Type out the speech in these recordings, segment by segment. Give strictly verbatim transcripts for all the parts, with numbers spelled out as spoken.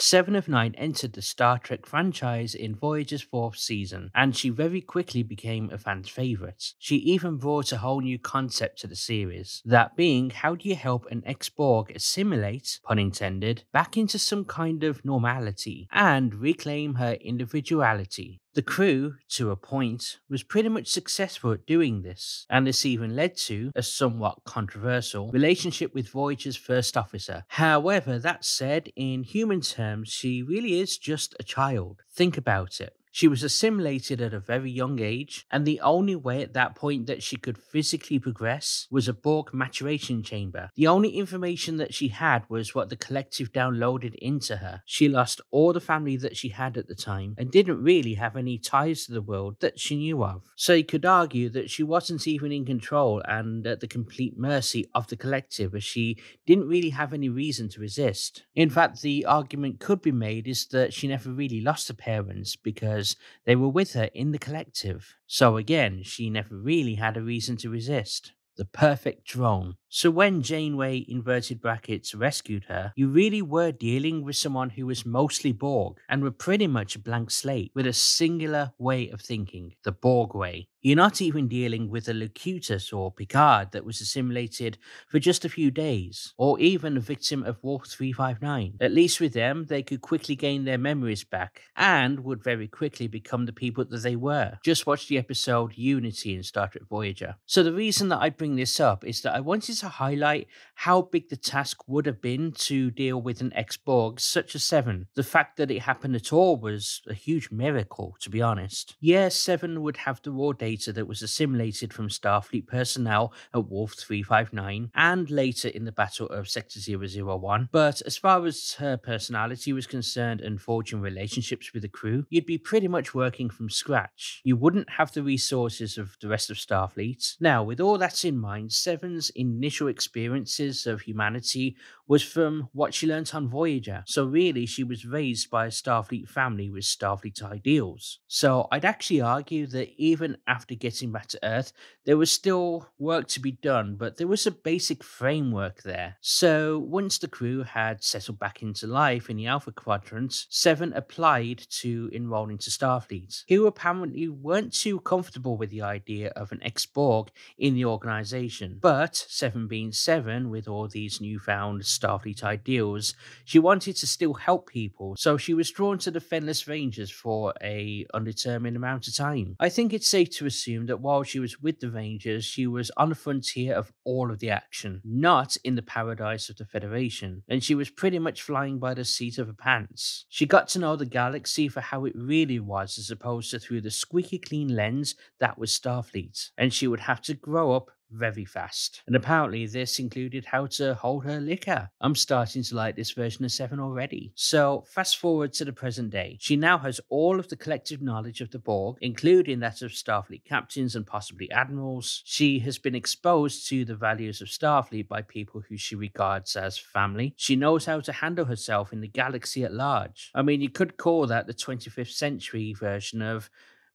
Seven of Nine entered the Star Trek franchise in Voyager's fourth season, and she very quickly became a fan's favourite. She even brought a whole new concept to the series, that being how do you help an ex-Borg assimilate, pun intended, back into some kind of normality, and reclaim her individuality. The crew, to a point, was pretty much successful at doing this, and this even led to a somewhat controversial relationship with Voyager's first officer. However, that said, in human terms, she really is just a child. Think about it. She was assimilated at a very young age, and the only way at that point that she could physically progress was a Borg maturation chamber. The only information that she had was what the collective downloaded into her. She lost all the family that she had at the time, and didn't really have any ties to the world that she knew of. So you could argue that she wasn't even in control and at the complete mercy of the collective, as she didn't really have any reason to resist. In fact, the argument could be made is that she never really lost her parents, because they were with her in the collective. So again, she never really had a reason to resist. The perfect drone. So when Janeway, inverted brackets, rescued her, you really were dealing with someone who was mostly Borg, and were pretty much a blank slate, with a singular way of thinking, the Borg way. You're not even dealing with a Locutus or Picard that was assimilated for just a few days, or even a victim of Wolf three five nine. At least with them, they could quickly gain their memories back, and would very quickly become the people that they were. Just watch the episode Unity in Star Trek Voyager. So the reason that I bring this up is that I wanted to highlight how big the task would have been to deal with an ex-Borg such as Seven. The fact that it happened at all was a huge miracle, to be honest. Yes, Seven would have the raw data that was assimilated from Starfleet personnel at Wolf three five nine and later in the Battle of Sector zero zero one, but as far as her personality was concerned and forging relationships with the crew, you'd be pretty much working from scratch. You wouldn't have the resources of the rest of Starfleet. Now, with all that in mind, Seven's initial experiences of humanity was from what she learnt on Voyager, so really she was raised by a Starfleet family with Starfleet ideals. So I'd actually argue that even after After getting back to Earth, there was still work to be done, but there was a basic framework there. So once the crew had settled back into life in the Alpha Quadrant, Seven applied to enroll into Starfleet, who apparently weren't too comfortable with the idea of an ex-Borg in the organization. But Seven being Seven, with all these newfound Starfleet ideals, she wanted to still help people, so she was drawn to the Fenris Rangers for a undetermined amount of time. I think it's safe to assume that while she was with the Rangers, she was on the frontier of all of the action, not in the paradise of the Federation, and she was pretty much flying by the seat of her pants. She got to know the galaxy for how it really was, as opposed to through the squeaky clean lens that was Starfleet, and she would have to grow up very fast. And apparently this included how to hold her liquor. I'm starting to like this version of Seven already. So fast forward to the present day. She now has all of the collective knowledge of the Borg, including that of Starfleet captains and possibly admirals. She has been exposed to the values of Starfleet by people who she regards as family. She knows how to handle herself in the galaxy at large. I mean, you could call that the twenty-fifth century version of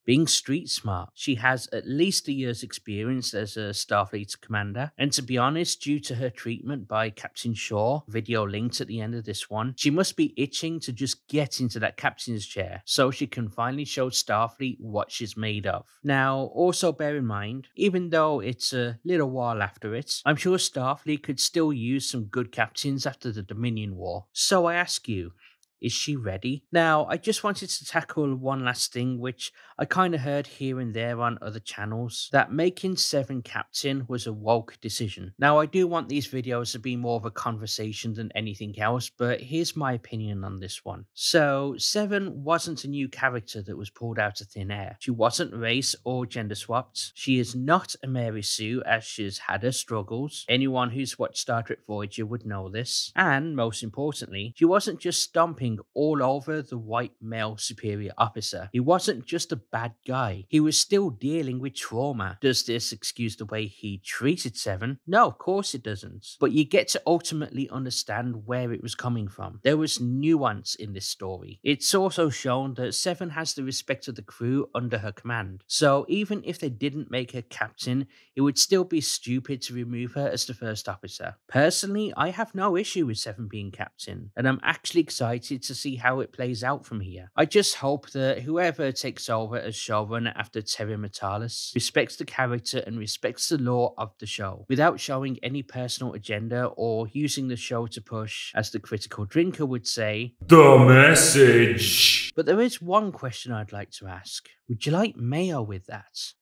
being street smart. She has at least a year's experience as a Starfleet commander, and to be honest, due to her treatment by Captain Shaw, video linked at the end of this one, she must be itching to just get into that captain's chair, so she can finally show Starfleet what she's made of. Now, also bear in mind, even though it's a little while after it, I'm sure Starfleet could still use some good captains after the Dominion War. So I ask you, is she ready? Now, I just wanted to tackle one last thing, which I kind of heard here and there on other channels, that making Seven captain was a woke decision. Now, I do want these videos to be more of a conversation than anything else, but here's my opinion on this one. So, Seven wasn't a new character that was pulled out of thin air. She wasn't race or gender swapped. She is not a Mary Sue, as she's had her struggles. Anyone who's watched Star Trek Voyager would know this. And, most importantly, she wasn't just stomping all over the white male superior officer. He wasn't just a bad guy. He was still dealing with trauma. Does this excuse the way he treated Seven? No, of course it doesn't. But you get to ultimately understand where it was coming from. There was nuance in this story. It's also shown that Seven has the respect of the crew under her command. So even if they didn't make her captain, it would still be stupid to remove her as the first officer. Personally, I have no issue with Seven being captain, and I'm actually excited to see how it plays out from here. I just hope that whoever takes over as showrunner after Terry Metallus respects the character and respects the lore of the show, without showing any personal agenda or using the show to push, as the critical drinker would say, the message. But there is one question I'd like to ask. Would you like mayo with that?